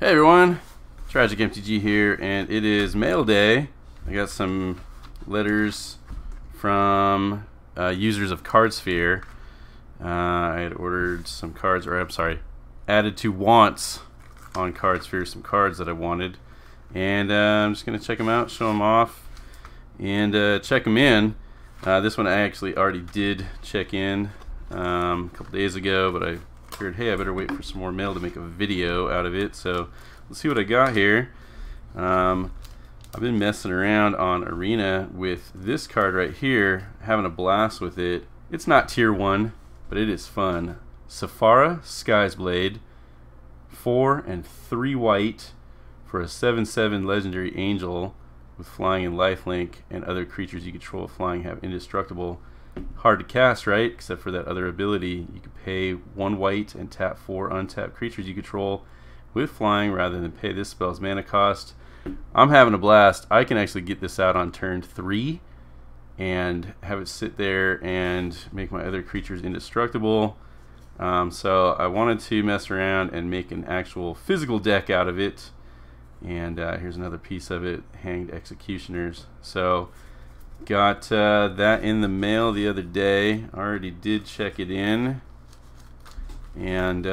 Hey everyone, Tragic MTG here, and it is mail day. I got some letters from users of Cardsphere. I had ordered some cards, or I'm sorry, added to wants on Cardsphere some cards that I wanted, and I'm just gonna check them out, show them off, and check them in. This one I actually already did check in a couple days ago, but I figured, hey, I better wait for some more mail to make a video out of it. So let's see what I got here. I've been messing around on Arena with this card right here, having a blast with it. It's not tier 1, but it is fun. Sephara Sky's Blade, 4 and 3 white for a 7/7 legendary angel with flying and lifelink, and other creatures you control flying have indestructible. Hard to cast, right? Except for that other ability. You can pay 1 white and tap 4 untapped creatures you control with flying rather than pay this spell's mana cost. I'm having a blast. I can actually get this out on turn 3 and have it sit there and make my other creatures indestructible. So I wanted to mess around and make an actual physical deck out of it. And here's another piece of it, Hanged Executioners. So got that in the mail the other day. Already did check it in, and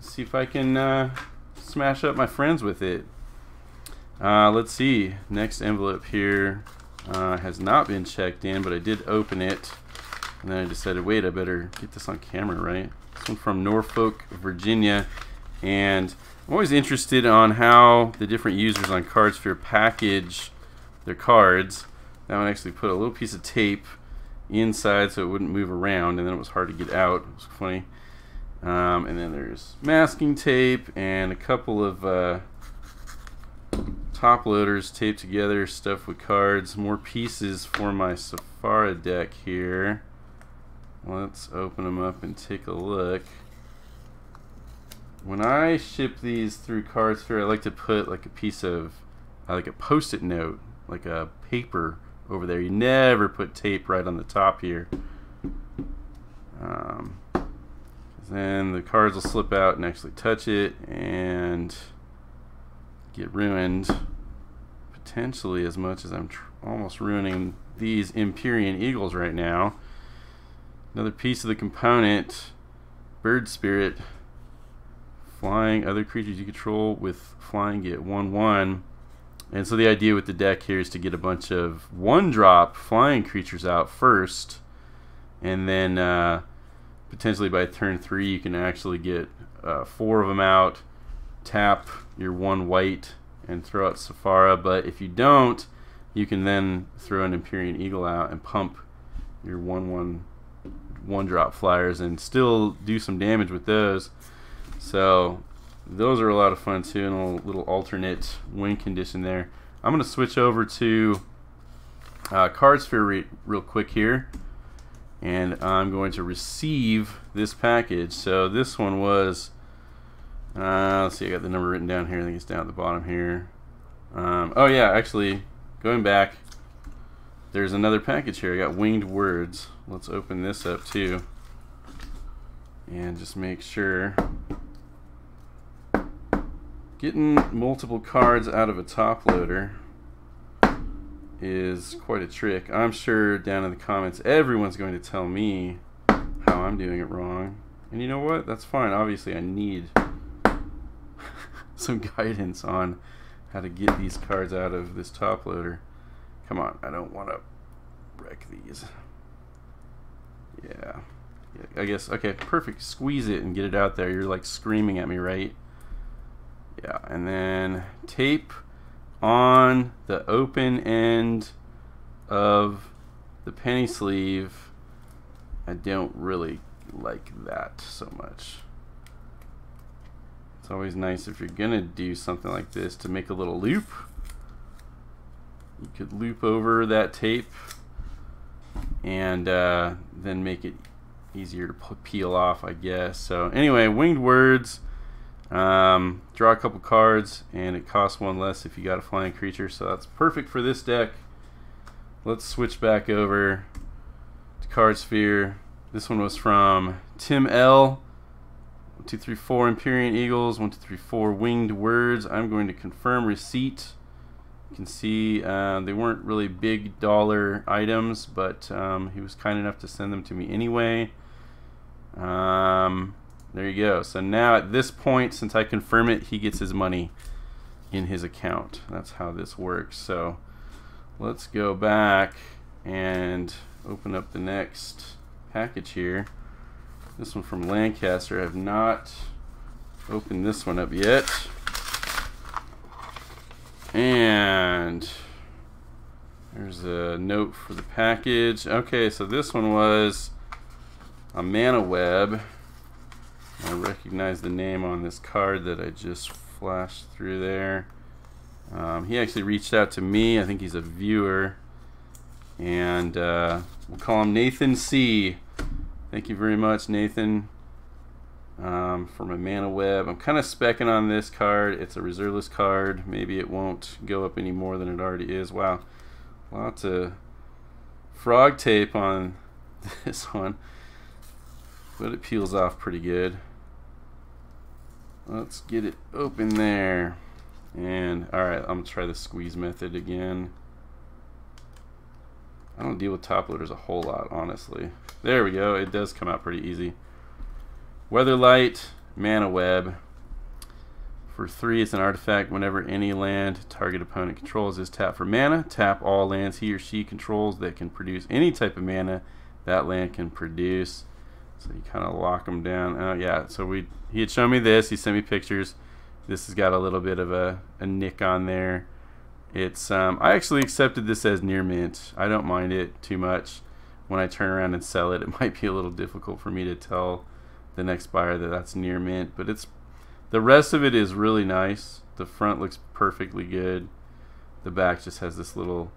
see if I can smash up my friends with it. Let's see. Next envelope here has not been checked in, but I did open it, and then I decided, wait, I better get this on camera, right? This one from Norfolk, Virginia, and I'm always interested on how the different users on Cardsphere package their cards. That one actually put a little piece of tape inside so it wouldn't move around, and then it was hard to get out. It was funny. And then there's masking tape and a couple of top loaders taped together, stuff with cards. More pieces for my Sephara deck here. Let's open them up and take a look. When I ship these through Cardsphere, I like to put like a piece of like a post-it note, like a paper over there. You never put tape right on the top here. Then the cards will slip out and actually touch it and get ruined, potentially as much as I'm almost ruining these Empyrean Eagles right now. Another piece of the component, Bird Spirit, flying, other creatures you control with flying get 1/1. And so the idea with the deck here is to get a bunch of 1-drop flying creatures out first, and then potentially by turn 3 you can actually get 4 of them out, tap your 1 white, and throw out Sephara. But if you don't, you can then throw an Empyrean Eagle out and pump your 1/1 1-drop flyers and still do some damage with those. So those are a lot of fun too, and a little alternate win condition there. I'm going to switch over to Cardsphere real quick here, and I'm going to receive this package. So this one was, let's see, I got the number written down here. I think it's down at the bottom here. Oh yeah, actually, going back, there's another package here. I got Winged Words. Let's open this up too, and just make sure. Getting multiple cards out of a top loader is quite a trick. I'm sure down in the comments everyone's going to tell me how I'm doing it wrong. And you know what? That's fine. Obviously I need some guidance on how to get these cards out of this top loader. Come on, I don't want to wreck these. Yeah. I guess, okay, perfect. Squeeze it and get it out there. You're like screaming at me, right? Yeah, and then tape on the open end of the penny sleeve. I don't really like that so much. It's always nice if you're gonna do something like this to make a little loop. You could loop over that tape and then make it easier to peel off, I guess. So anyway, Winged Words. Draw a couple cards, and it costs 1 less if you got a flying creature, so that's perfect for this deck. Let's switch back over to Cardsphere. This one was from Tim L. 1, 2, 3, 4 Empyrean Eagles, 1, 2, 3, 4 Winged Words. I'm going to confirm receipt. You can see they weren't really big dollar items, but he was kind enough to send them to me anyway. There you go. So now at this point, since I confirm it, he gets his money in his account. That's how this works. So let's go back and open up the next package here. This one from Lancaster. I have not opened this one up yet. And there's a note for the package. Okay, so this one was a Mana Web. I recognize the name on this card that I just flashed through there. He actually reached out to me. I think he's a viewer. And we'll call him Nathan C. Thank you very much, Nathan, for my Mana Web. I'm kind of specking on this card. It's a reserveless card. Maybe it won't go up any more than it already is. Wow, lots of frog tape on this one, but it peels off pretty good. Let's get it open there. And alright, I'm going to try the squeeze method again. I don't deal with top loaders a whole lot, honestly. There we go. It does come out pretty easy. Weatherlight, Mana Web. For 3, it's an artifact. Whenever any land target opponent controls is tapped for mana, tap all lands he or she controls that can produce any type of mana that land can produce. So you kind of lock them down. Oh yeah, so he had shown me this. He sent me pictures. This has got a little bit of a nick on there. It's I actually accepted this as near mint. I don't mind it too much. When I turn around and sell it, it might be a little difficult for me to tell the next buyer that that's near mint, but it's, the rest of it is really nice. The front looks perfectly good. The back just has this little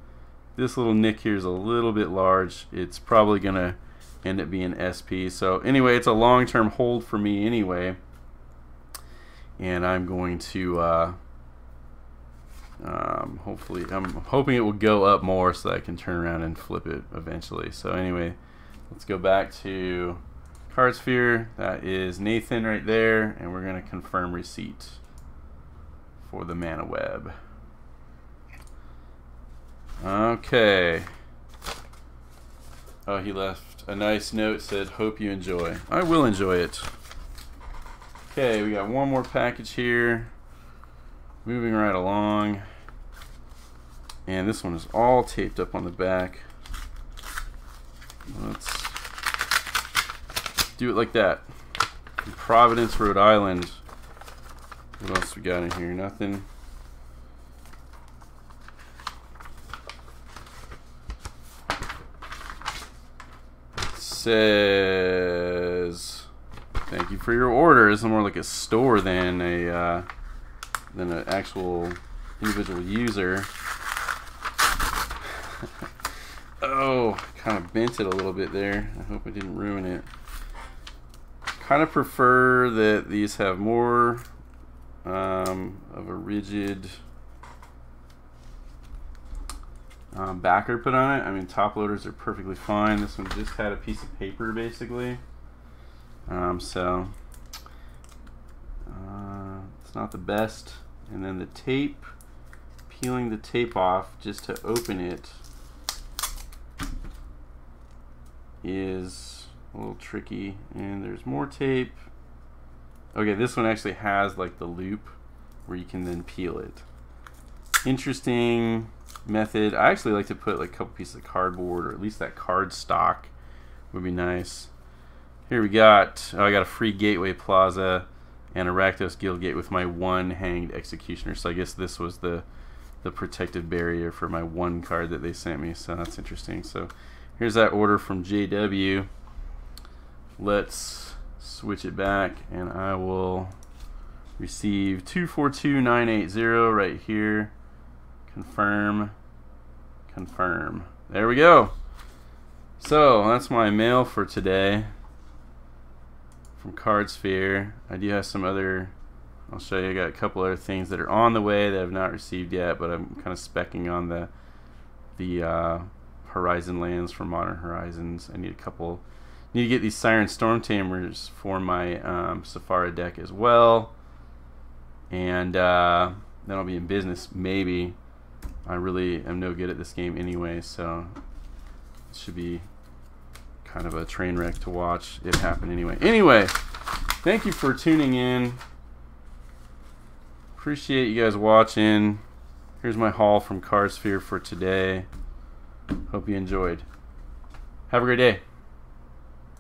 nick here is a little bit large. It's probably gonna end up being SP. So anyway, it's a long-term hold for me anyway, and I'm going to hopefully, I'm hoping it will go up more so that I can turn around and flip it eventually. So anyway, let's go back to Cardsphere. That is Nathan right there, and we're going to confirm receipt for the Mana Web. Okay. Oh, he left a nice note, said, "Hope you enjoy." I will enjoy it. Okay, we got one more package here. Moving right along, and this one is all taped up on the back. Let's do it like that. In Providence, Rhode Island. What else we got in here? Nothing. It says, "Thank you for your order." It's more like a store than a than an actual individual user. Oh, kind of bent it a little bit there. I hope I didn't ruin it. Kind of prefer that these have more of a rigid backer put on it. I mean, top loaders are perfectly fine. This one just had a piece of paper basically. It's not the best. And then the tape, peeling the tape off just to open it is a little tricky. And there's more tape. Okay, this one actually has like the loop where you can then peel it. Interesting method. I actually like to put like a couple pieces of cardboard, or at least that card stock would be nice. Here we got, oh, I got a free Gateway Plaza and a Rakdos Guildgate with my 1 Hanged Executioner. So I guess this was the protective barrier for my 1 card that they sent me. So that's interesting. So here's that order from JW. Let's switch it back, and I will receive 242980 right here. Confirm. Confirm. There we go. So that's my mail for today from Cardsphere. I do have some other, I'll show you, I got a couple other things that are on the way that I've not received yet, but I'm kind of specking on the Horizon lands from Modern Horizons. I need a couple Need to get these Siren Storm Tamers for my Sephara deck as well. And then I'll be in business, maybe. I really am no good at this game anyway, so it should be kind of a train wreck to watch it happen anyway. Anyway, thank you for tuning in. Appreciate you guys watching. Here's my haul from Cardsphere for today. Hope you enjoyed. Have a great day.